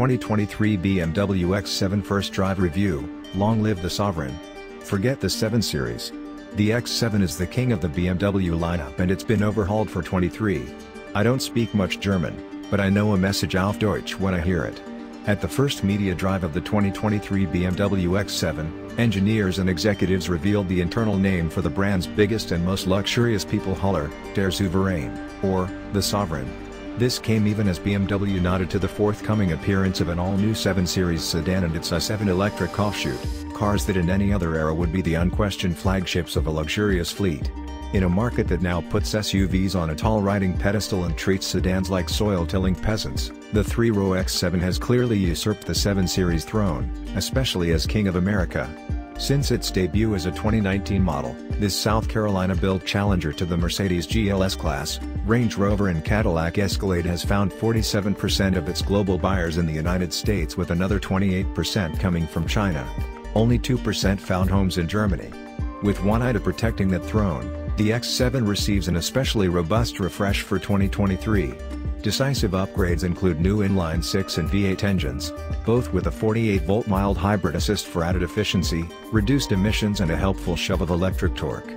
2023 BMW X7 First Drive Review, long live the Sovereign. Forget the 7 Series. The X7 is the king of the BMW lineup and it's been overhauled for 23. I don't speak much German, but I know a message auf Deutsch when I hear it. At the first media drive of the 2023 BMW X7, engineers and executives revealed the internal name for the brand's biggest and most luxurious people hauler, Der Souverän, or the Sovereign. This came even as BMW nodded to the forthcoming appearance of an all-new 7 Series sedan and its i7 electric offshoot, cars that in any other era would be the unquestioned flagships of a luxurious fleet. In a market that now puts SUVs on a tall riding pedestal and treats sedans like soil-tilling peasants, the three-row X7 has clearly usurped the 7 Series throne, especially as King of America. Since its debut as a 2019 model, this South Carolina-built challenger to the Mercedes GLS-Class, Range Rover and Cadillac Escalade has found 47% of its global buyers in the United States, with another 28% coming from China. Only 2% found homes in Germany. With one eye to protecting that throne, the X7 receives an especially robust refresh for 2023. Decisive upgrades include new inline 6 and V8 engines, both with a 48-volt mild hybrid assist for added efficiency, reduced emissions and a helpful shove of electric torque.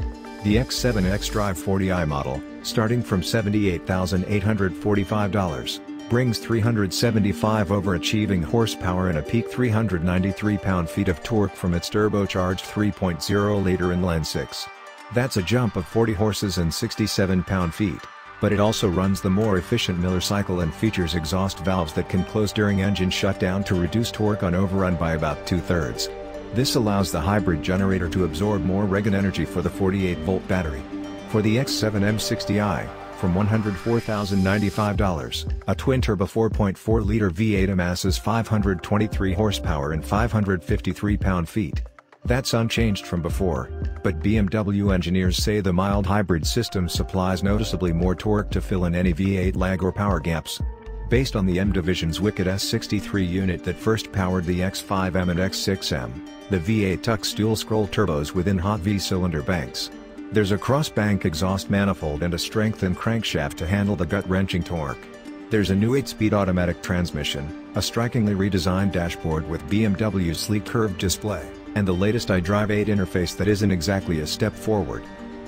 The X7 xDrive40i model, starting from $78,845, brings 375 overachieving horsepower and a peak 393 pound-feet of torque from its turbocharged 3.0-liter inline 6. That's a jump of 40 horses and 67 pound-feet, but it also runs the more efficient Miller cycle and features exhaust valves that can close during engine shutdown to reduce torque on overrun by about 2/3. This allows the hybrid generator to absorb more regen energy for the 48-volt battery. For the X7 M60i, from $104,095, a twin-turbo 4.4-liter V8 amasses 523 horsepower and 553 pound-feet. That's unchanged from before, but BMW engineers say the mild hybrid system supplies noticeably more torque to fill in any V8 lag or power gaps. Based on the M division's wicked S63 unit that first powered the X5M and X6M, the V8 tucks dual-scroll turbos within hot V-cylinder banks. There's a cross-bank exhaust manifold and a strengthened crankshaft to handle the gut-wrenching torque. There's a new 8-speed automatic transmission, a strikingly redesigned dashboard with BMW's sleek curved display, and the latest iDrive 8 interface that isn't exactly a step forward.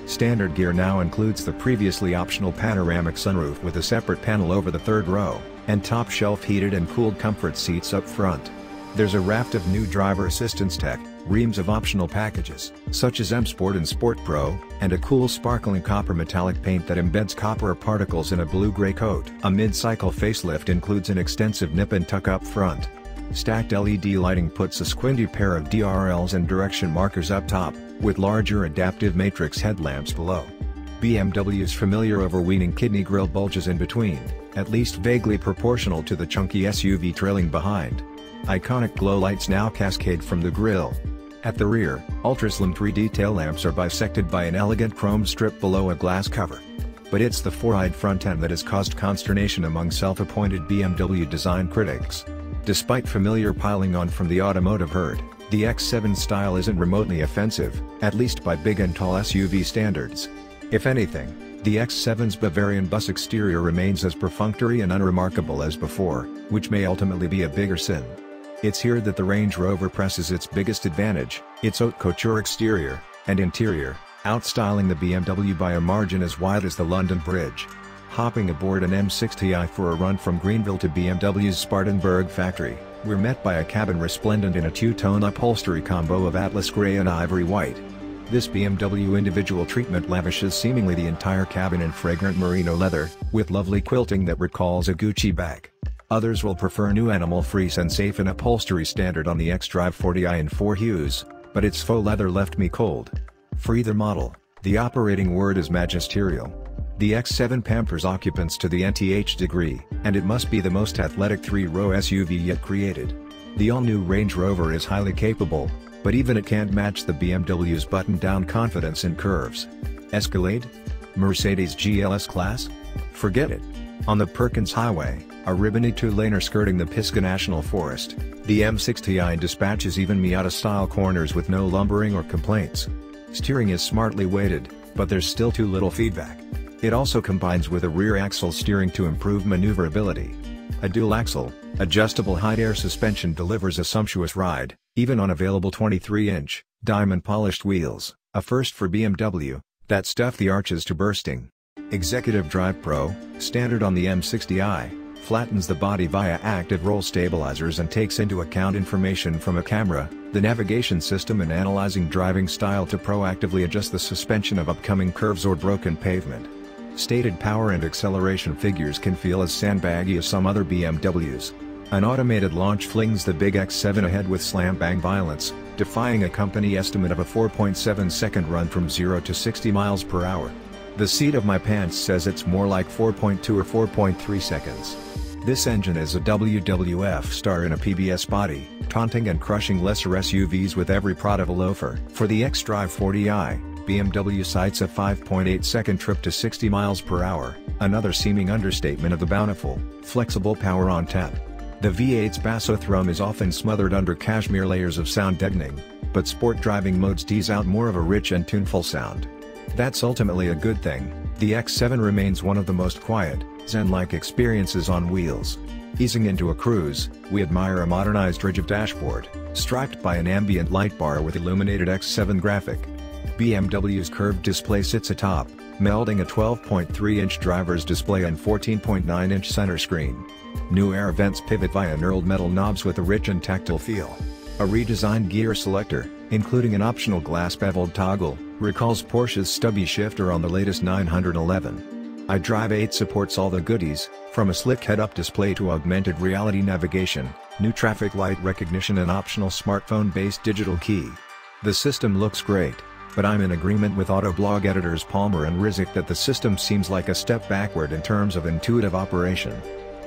Standard gear now includes the previously optional panoramic sunroof with a separate panel over the third row, and top-shelf heated and cooled comfort seats up front. There's a raft of new driver assistance tech, reams of optional packages, such as M Sport and Sport Pro, and a cool sparkling copper metallic paint that embeds copper particles in a blue-gray coat. A mid-cycle facelift includes an extensive nip and tuck up front. Stacked LED lighting puts a squinty pair of DRLs and direction markers up top, with larger adaptive matrix headlamps below. BMW's familiar overweening kidney grille bulges in between, at least vaguely proportional to the chunky SUV trailing behind. Iconic glow lights now cascade from the grille. At the rear, ultra-slim 3D tail lamps are bisected by an elegant chrome strip below a glass cover. But it's the four-eyed front end that has caused consternation among self-appointed BMW design critics. Despite familiar piling on from the automotive herd, the X7 style isn't remotely offensive, at least by big and tall SUV standards. If anything, the X7's Bavarian bus exterior remains as perfunctory and unremarkable as before, which may ultimately be a bigger sin. It's here that the Range Rover presses its biggest advantage, its haute couture exterior and interior, outstyling the BMW by a margin as wide as the London Bridge. Hopping aboard an M60i for a run from Greenville to BMW's Spartanburg factory, we're met by a cabin resplendent in a two-tone upholstery combo of Atlas Gray and Ivory White. This BMW individual treatment lavishes seemingly the entire cabin in fragrant merino leather, with lovely quilting that recalls a Gucci bag. Others will prefer new animal-free Sensafen upholstery standard on the xDrive40i in four hues, but its faux leather left me cold. For either model, the operating word is magisterial. The X7 pampers occupants to the nth degree, and it must be the most athletic three-row SUV yet created. The all-new Range Rover is highly capable, but even it can't match the BMW's button-down confidence in curves. Escalade? Mercedes GLS-Class? Forget it. On the Perkins Highway, a ribbony two-laner skirting the Pisgah National Forest, the M60i dispatches even Miata-style corners with no lumbering or complaints. Steering is smartly weighted, but there's still too little feedback. It also combines with a rear axle steering to improve maneuverability. A dual-axle, adjustable high air suspension delivers a sumptuous ride, even on available 23-inch, diamond-polished wheels, a first for BMW, that stuff the arches to bursting. Executive Drive Pro, standard on the M60i, flattens the body via active roll stabilizers and takes into account information from a camera, the navigation system, and analyzing driving style to proactively adjust the suspension of upcoming curves or broken pavement. Stated power and acceleration figures can feel as sandbaggy as some other BMWs. An automated launch flings the big X7 ahead with slam-bang violence, defying a company estimate of a 4.7-second run from 0 to 60 miles per hour. The seat of my pants says it's more like 4.2 or 4.3 seconds. This engine is a WWF star in a PBS body, taunting and crushing lesser SUVs with every prod of a loafer. For the xDrive40i, BMW cites a 5.8-second trip to 60 miles per hour, another seeming understatement of the bountiful, flexible power on tap. The V8's bassothrone is often smothered under cashmere layers of sound deadening, but sport driving modes tease out more of a rich and tuneful sound. That's ultimately a good thing. The X7 remains one of the most quiet, zen-like experiences on wheels. Easing into a cruise, we admire a modernized rigid dashboard, striped by an ambient light bar with illuminated X7 graphic. BMW's curved display sits atop, melding a 12.3-inch driver's display and 14.9-inch center screen. New air vents pivot via knurled metal knobs with a rich and tactile feel. A redesigned gear selector, including an optional glass beveled toggle, recalls Porsche's stubby shifter on the latest 911. iDrive 8 supports all the goodies, from a slick head-up display to augmented reality navigation, new traffic light recognition, and optional smartphone-based digital key. The system looks great, but I'm in agreement with Autoblog editors Palmer and Rizik that the system seems like a step backward in terms of intuitive operation.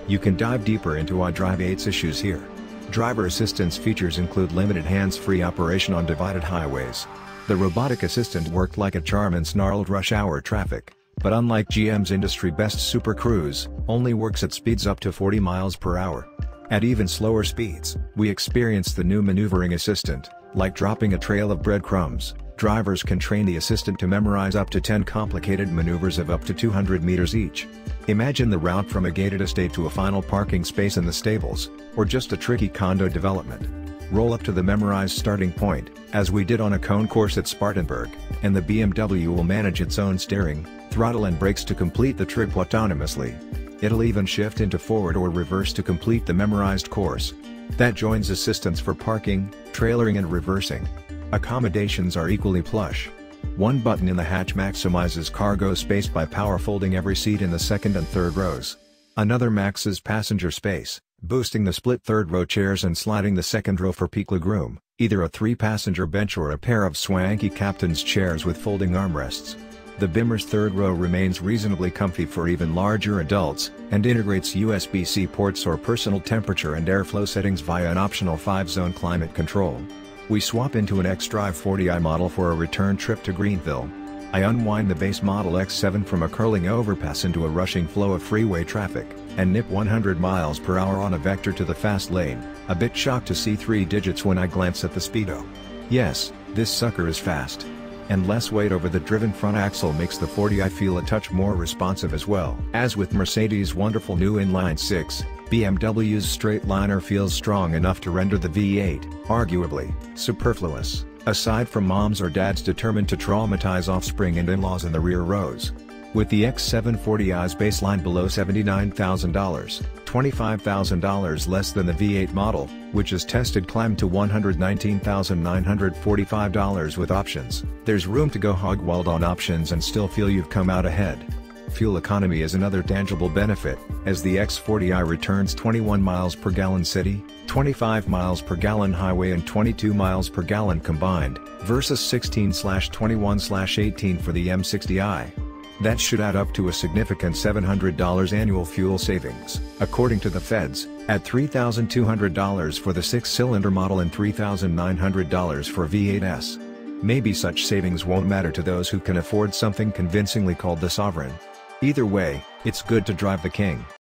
You can dive deeper into iDrive 8's issues here. Driver assistance features include limited hands-free operation on divided highways. The robotic assistant worked like a charm in snarled rush hour traffic, but unlike GM's industry-best Super Cruise, only works at speeds up to 40 miles per hour. At even slower speeds, we experience the new maneuvering assistant. Like dropping a trail of breadcrumbs, drivers can train the assistant to memorize up to 10 complicated maneuvers of up to 200 meters each. Imagine the route from a gated estate to a final parking space in the stables, or just a tricky condo development. Roll up to the memorized starting point, as we did on a cone course at Spartanburg, and the BMW will manage its own steering, throttle, and brakes to complete the trip autonomously. It'll even shift into forward or reverse to complete the memorized course. That joins assistance for parking, trailering, and reversing. Accommodations are equally plush. One button in the hatch maximizes cargo space by power folding every seat in the second and third rows. Another maxes passenger space, boosting the split third row chairs and sliding the second row for peak legroom, either a three-passenger bench or a pair of swanky captain's chairs with folding armrests. The Bimmer's third row remains reasonably comfy for even larger adults, and integrates USB-C ports or personal temperature and airflow settings via an optional 5-zone climate control. We swap into an xDrive40i model for a return trip to Greenville. I unwind the base model X7 from a curling overpass into a rushing flow of freeway traffic, and nip 100 miles per hour on a vector to the fast lane, a bit shocked to see three digits when I glance at the speedo. Yes, this sucker is fast. And less weight over the driven front axle makes the 40i feel a touch more responsive as well. As with Mercedes' wonderful new inline 6, BMW's straightliner feels strong enough to render the V8, arguably, superfluous, aside from moms or dads determined to traumatize offspring and in-laws in the rear rows. With the X740i's baseline below $79,000, $25,000 less than the V8 model, which is tested climbed to $119,945 with options, there's room to go hog wild on options and still feel you've come out ahead. Fuel economy is another tangible benefit, as the X40i returns 21 miles per gallon city, 25 miles per gallon highway, and 22 miles per gallon combined, versus 16/21/18 for the M60i. That should add up to a significant $700 annual fuel savings, according to the feds, at $3,200 for the 6-cylinder model and $3,900 for V8s. Maybe such savings won't matter to those who can afford something convincingly called the Sovereign. Either way, it's good to drive the King.